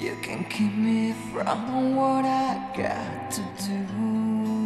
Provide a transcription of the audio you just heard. You can keep me from what I got to do.